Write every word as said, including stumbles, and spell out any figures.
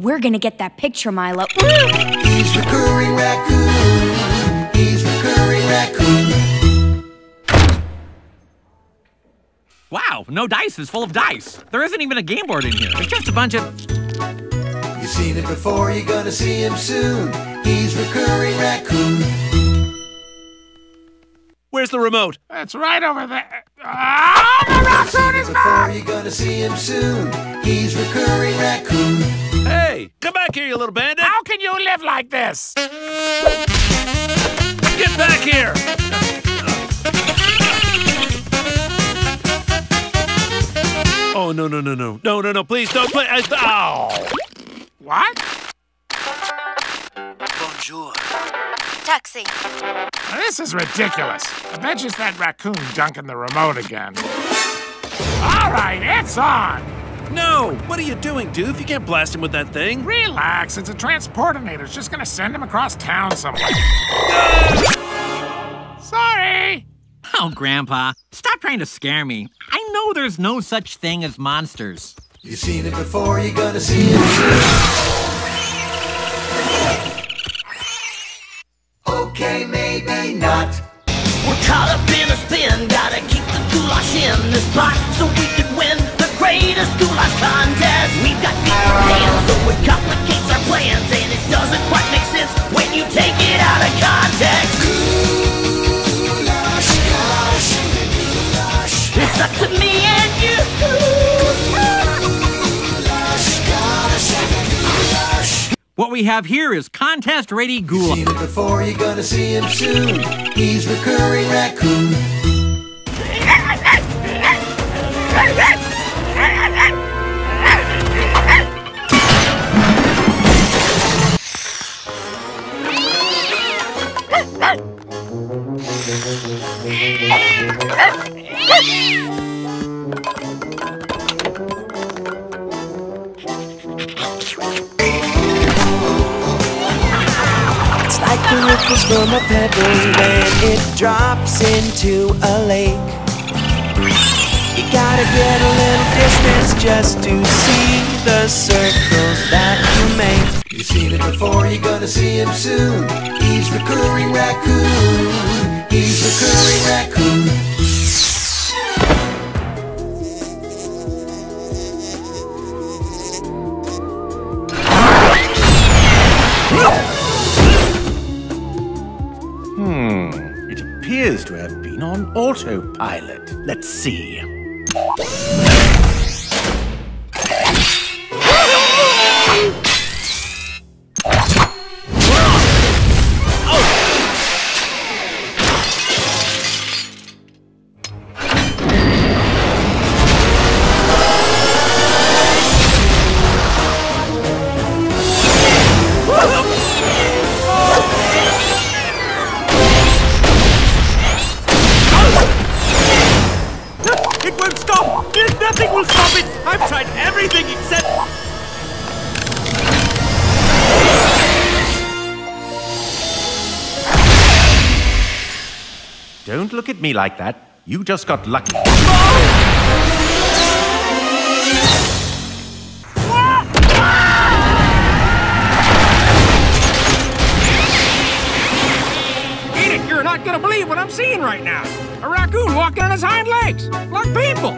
but we're gonna get that picture, Milo. He's Recurring Raccoon. He's Recurring Raccoon. Wow, no dice is full of dice. There isn't even a game board in here. There's just a bunch of... You've seen it before, you're gonna see him soon. He's Recurring Raccoon. Where's the remote? It's right over there. Ah, the raccoon is back! You're gonna see him soon. He's Recurring Raccoon. Hey, come back here, you little bandit! How can you live like this? Get back here! Oh no no no no no no no! Please don't play! I, oh! What? Bonjour. Taxi. This is ridiculous. I bet it's that raccoon dunking the remote again. All right, it's on! No! What are you doing, Doof? You can't blast him with that thing. Relax, it's a transportinator. It's just gonna send him across town somewhere. Sorry! Oh, Grandpa, stop trying to scare me. I know there's no such thing as monsters. You've seen it before, you're gonna see it. Okay, maybe not. We're caught up in a spin. Gotta keep the goulash in this pot so we can win the greatest goulash contest. We've got feet and hands, so it complicates our plans, and it doesn't quite make sense when you take it out of context. Goulash, gosh, goulash. It's up to me and you. Goulash, gosh, goulash. What we have here is contest-ready goulash. You've seen it before, you're gonna see him soon. He's Recurring Raccoon. The ripples from a pebble when it drops into a lake. You gotta get a little distance just to see the circles that you make. You've seen it before, you're gonna see him soon. He's Recurring Raccoon. He's Recurring Raccoon. Appears to have been on autopilot. Let's see. Nothing will stop it! I've tried everything except... Don't look at me like that. You just got lucky. Oh! Eat it! You're not gonna believe what I'm seeing right now. A raccoon walking on his hind legs, like people.